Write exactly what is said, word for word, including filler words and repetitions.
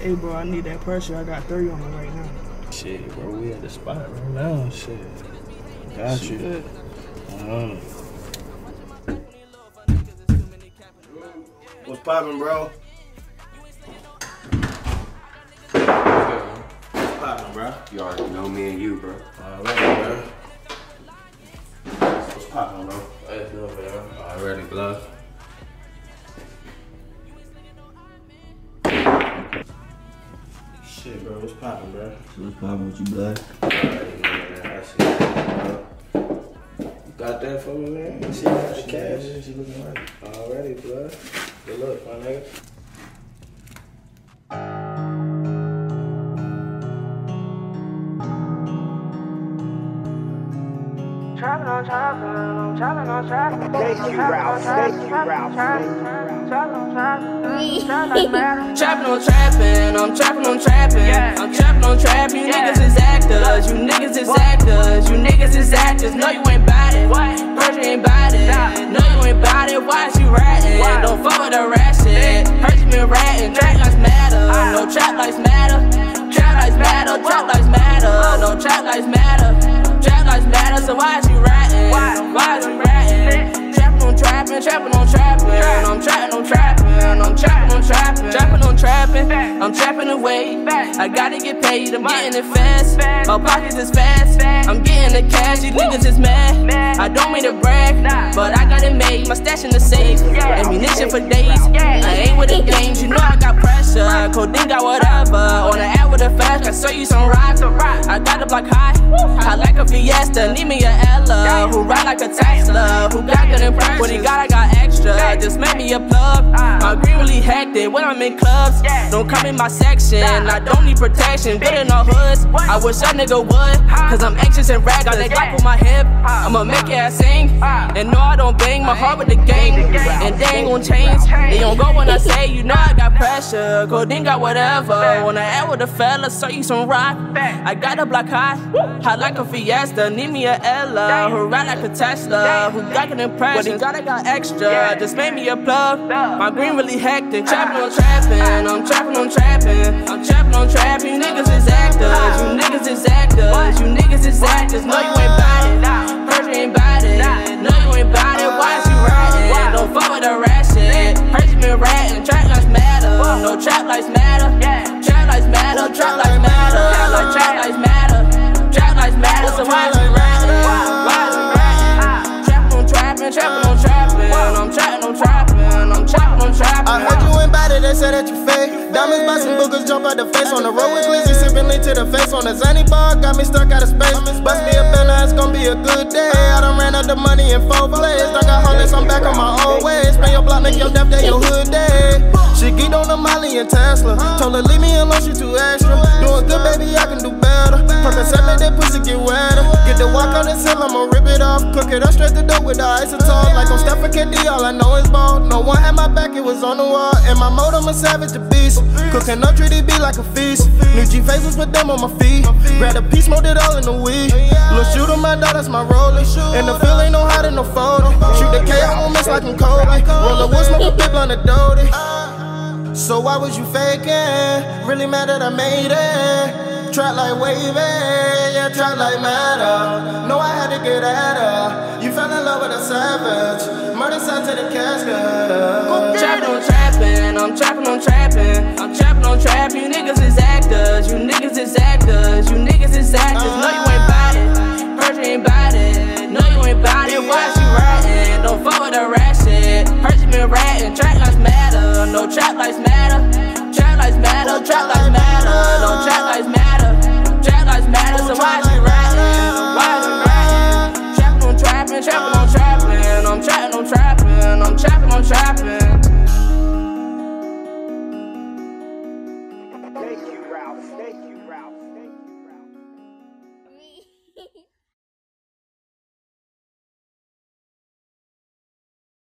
Hey, bro, I need that pressure. I got three on me right now. Shit, bro, we at the spot right now. Shit. Got shit. You. Uh-huh. What's poppin', bro? What's poppin', bro? You already know me and you, bro. All right, bro. What's poppin', bro? Hey, no, bro. Already, bro. Shit, bro, what's poppin', bro? What's poppin' with you, blood? You got that for me, man? You see that the cash? She looking like already, blood. Good luck, my nigga. Trappin' on trappin', I'm trappin' on trappin'. Thank you, Ralph. Thank you, Ralph. Trappin' on trappin', I'm trappin' on trappin', yeah. I'm trappin' on trappin', you yeah. Niggas is actors, you niggas is what? Actors, you niggas is actors, no you ain't bout it, Persia ain't bout it, nah. No you ain't bout it, why is you rattin', why? Don't fuck with the rat shit, Persia been rattin', trap lives matter, uh. No trap lives matter, trap lives matter, trap lives matter, no trap lives matter, trap lives matter, so why is you rattin', why, why is you rattin'? Trappin', trappin' on trappin', I'm trappin' on trappin', I'm trappin' on trappin', trappin' on trappin', I'm trappin' away. I gotta get paid, I'm gettin' it fast. My pockets is fast, I'm gettin' the cash. You niggas is mad. I don't mean to brag, but I got it made. My stash in the safe, ammunition for days. I ain't with the games, you know I got pressure. Codeine got whatever. On the app with a flash, I sell you some rocks. I got the block high, I like a Fiesta. Need me a Ella, who ride like a Tesla, who got good impression. What he got, I got extra, just make me a plug. My green really hectic when I'm in clubs. Don't come in my section, I don't need protection. Good in our hoods, I wish a nigga would. Cause I'm anxious and reckless, got that Glock on my hip. I'ma make your ass sing, and no I don't bang. My heart with the gang, and they ain't gon' change. They don't go when I say, you know I got pressure. Codeine got whatever, when I add with a fella. Sell you some rock, I got a block high. I like a Fiesta, need me a Ella, who ride like a Tesla, who got an impression. I got extra, yeah. Just made me a plug. My green really hectic. Trappin' on trappin', I'm trappin' on trappin', I'm trappin' on trappin'. You niggas is actors, you niggas is actors, you niggas is actors. No you ain't bout it, Persia ain't bout it. No you ain't bout it, why is you rattin'? Don't fuck with the rat shit, Persia been rattin'. Trap lives matter, no trap lives matter. Trap lives matter, trap lives matter. Trap lives matter, trap lives matter. So why is you rattin'? Trappin' on trappin', I'm trappin' on trappin', I'm trappin' on trappin'. I heard you ain't bout it, they said that you fake. Diamonds by some boogers, jump out the face. On the road with Glizzy, sippin' lean to the face. On the Zanny bar, got me stuck out of space. Bust me a fella, it's gon' be a good day. I done ran out the money in four plays. I got homeless, I'm back on my own way. Spend your block, make your death day, your hood day. She geeked on the Molly and Tesla. Told her leave me alone, she too extra. Doing good, baby, I can do better. Purpose, I made that pussy get wetter. Get the walk on this hill, I'ma rip it off. Cook it up straight to the dough with the ice. Like on Stephen K D, all I know is ball. No one had my back, it was on the wall. And my mode, I'm a savage, a beast. Cooking up treaty be like a feast. New G-Face was with them on my feet. Grab a piece, molded all in the weed. Lil' shooter, my dog, that's my roller. And the feel ain't no hiding, no folding. Shoot the K, I won't miss like I'm Kobe. Roll a wood, smoke a big blunt of Doty. So why was you faking? Really mad that I made it. Trap like waving, yeah, trap like matter. No, I had to get at her. Fell in love with a savage, murder side to the casket. Trappin' on trappin', I'm trappin' on trappin', I'm trappin' on trappin'. You niggas is actors, you niggas is actors, you niggas is actors. No you ain't bout it, Persia ain't bout it. No you ain't bout it, why is you rattin'? Don't fuck with the rat shit, Persia been rattin'. Trap lives matter, no trap lives matter. Trap lives matter, trap lives matter. No trap lives matter, trap lives matter. So why is you rattin'? Why is you rattin'? Trappin', trappin' on trappin', I'm trappin' on trappin', I'm trappin' on trappin'. Thank you, Ralph, thank you.